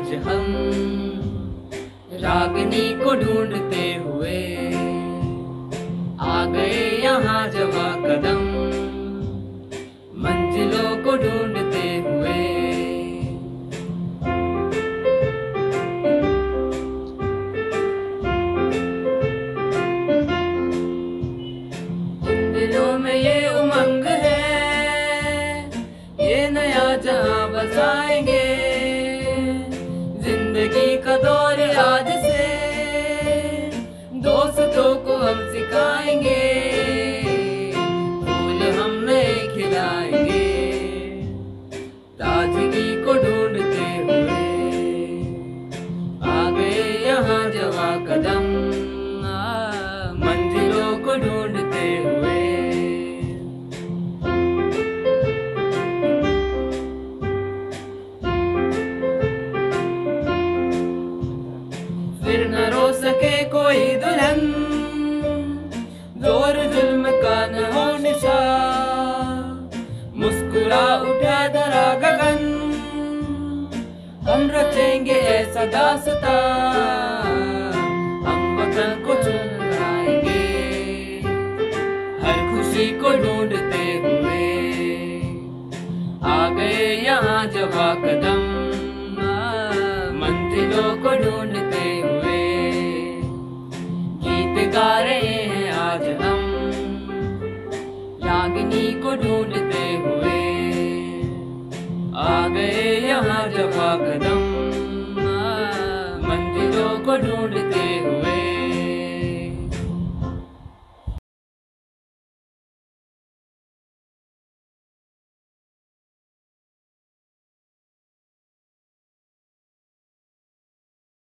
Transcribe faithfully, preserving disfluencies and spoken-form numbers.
आज हम रागनी को ढूंढते हुए आ गए यहाँ जमा कदम, मंजिलों को ढूंढते हुए। इन दिलों में ये उमंग है, ये नया जहाँ बसाएंगे। जिंदगी का दौर आज से दोस्तों को हम सिखाएंगे, फूल हमने खिलाएंगे, ताजगी को ढूंढते हुए आ गए यहाँ जवा कदम, मंजिलों को ढूंढते हुए। फिर न रो सके कोई दुल्हन, जोर जुल्म का न हो निशान, मुस्कुरा उठा दरा गगन, हम रचेंगे ऐसा दास्ता, हम वतन को चुराएंगे, हर खुशी को ढूंढते हुए आ गए यहाँ जवा कदम, मंजिलों को ढूंढते हुए। गा रहे हैं आज हम रागिनी को ढूंढते हुए आ गए यहाँ जवा कदम, मंजिलों को ढूंढते।